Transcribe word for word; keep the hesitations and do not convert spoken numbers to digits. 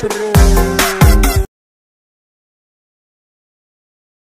Pro.